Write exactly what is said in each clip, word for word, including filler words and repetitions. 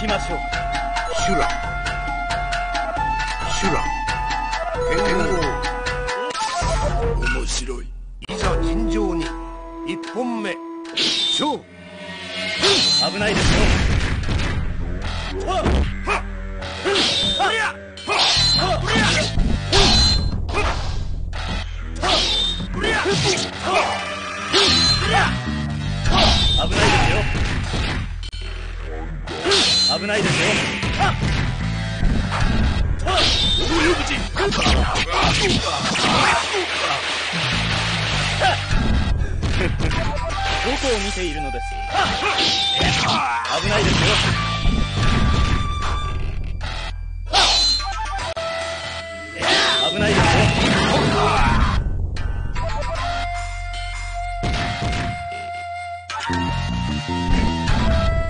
きましょう。シュラシュラ剣豪、面白い。いざ尋常にいっぽんめ勝負。危ないですよ。はっはっはっ危ないですよ。どこを見ているのです。危ないですよ。危ないですよ。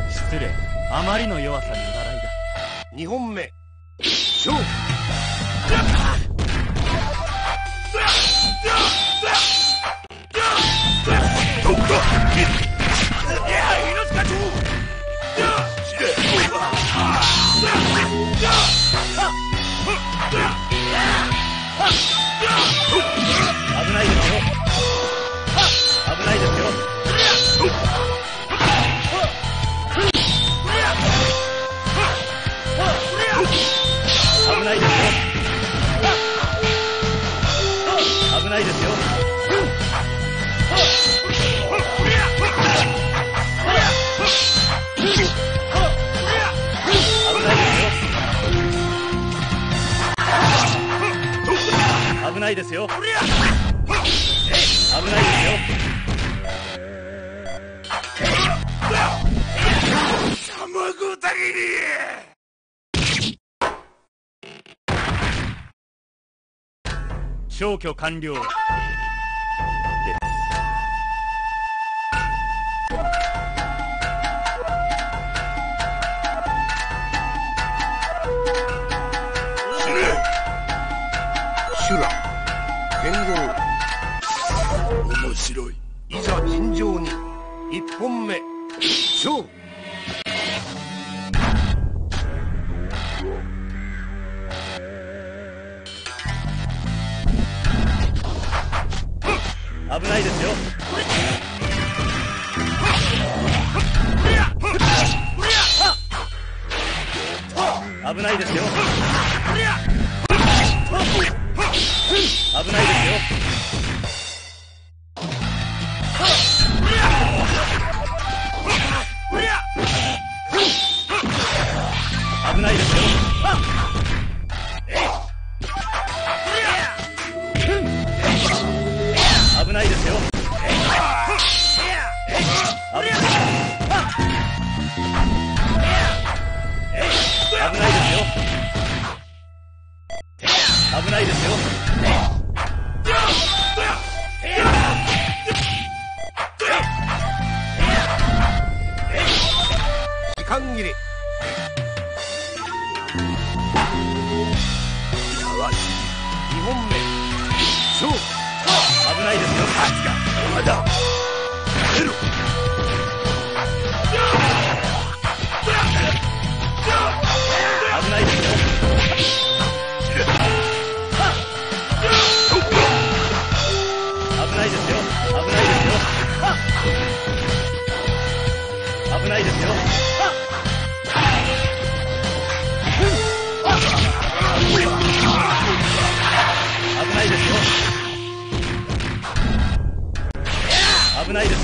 失礼。あまりの弱さにお習いだ。にほんめ勝負。危ないですよ。危ないですよ。危ないですよ。危ないですよ。危ないですよ。危ないですよ。卵だけに。消去完了。シュラ剣豪、面白い。いざ尋常にいっぽんめ勝負。危ないですよ。危ないですよ。危ないですよ。危ないですよ。危ないですよ。危ないですよ。危ないですよ。時間切れ。にほんめ勝負。危ないですよ。まだ出ろ。危ないですよ。危ないですよ。危ないですよ。危ないですよ。危ないですよ。危ないですよ。危ないです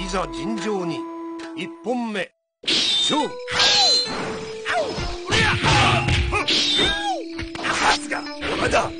いざ尋常にいっぽんめ勝負。だ。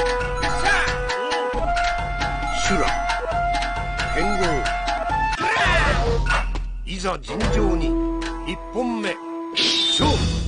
修羅剣豪いざ尋常に一本目勝負。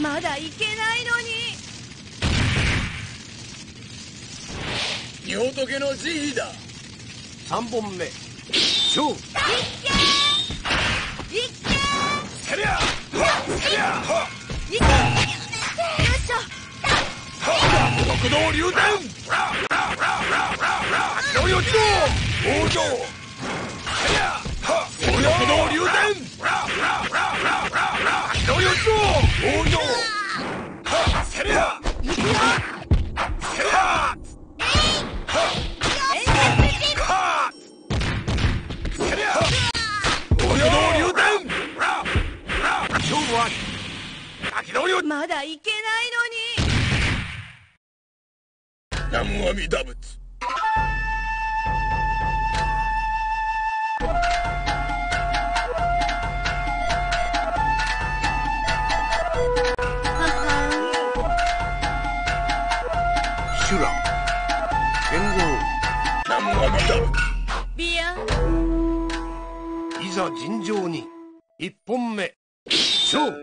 まだいけないのに。夜解けの慈悲だ。三本目。超。一拳。一拳。セリア。セリア。一拳。よいしょ。極道流転。よいよちょ。王将。セリア。極道流転。まだいけないのに。南無阿弥陀仏。シュラ剣豪南無阿弥陀仏。ビアいざ尋常に。一本目勝負。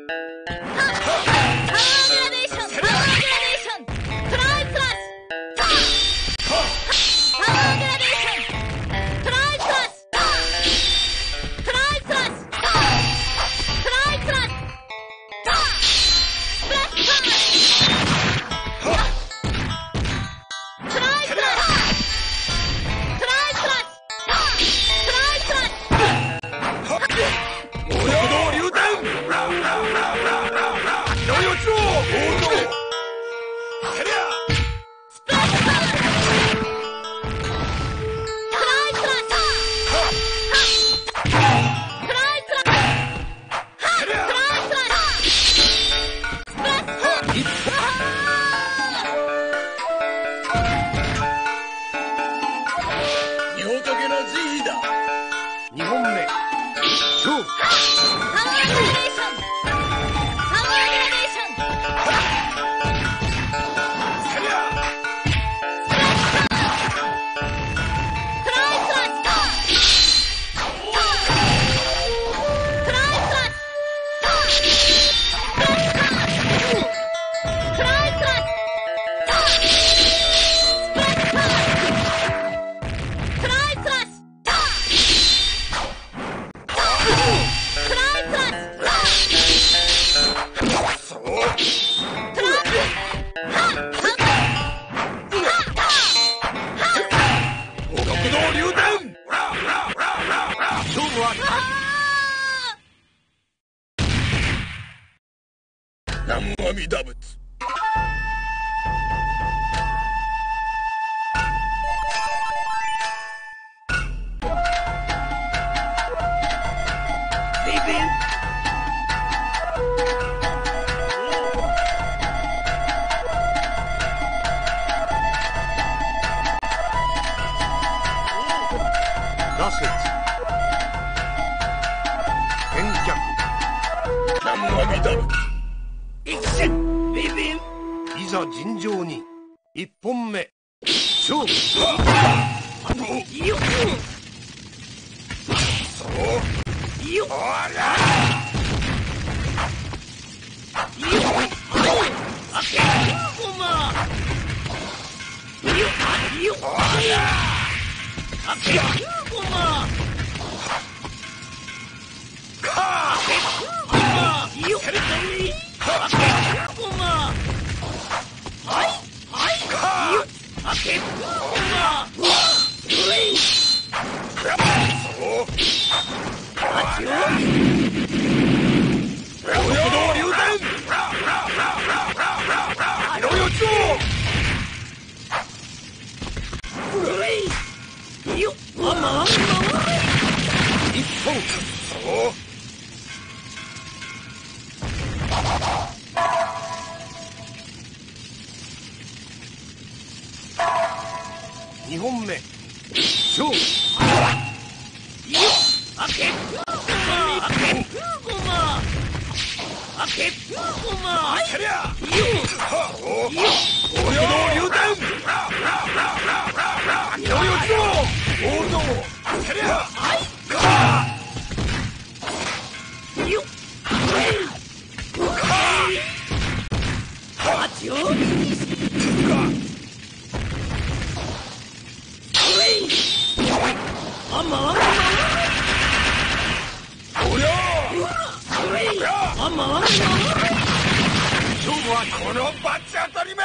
にほんめ勝負。よっ開けごま開けごま開けりゃよっよっおよの榴弾よよつのオールド開けりゃはいよっかっ上手にしてかあまわんおりゃあまわん勝負はこのバチ当たりめ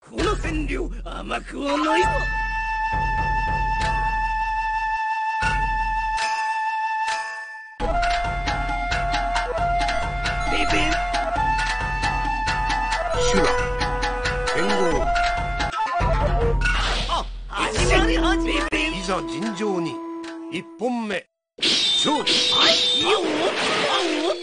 この占領甘くはないわベベンシュラいざ尋常にいっぽんめ勝負にほんめ勝負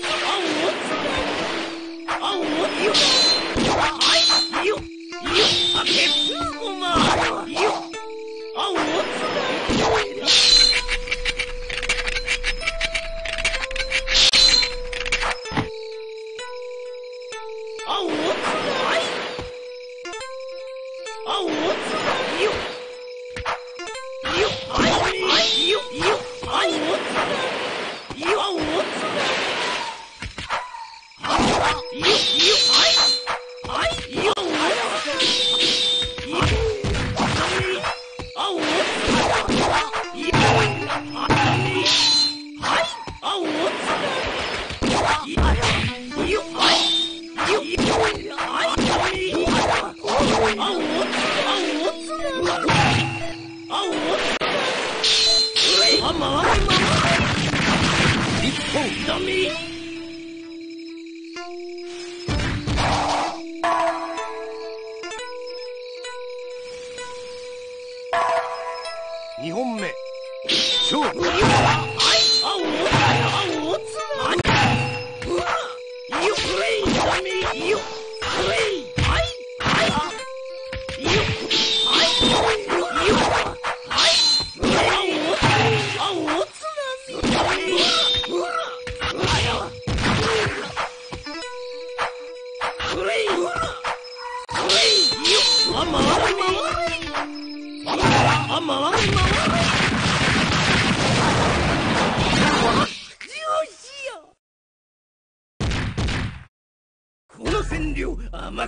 甘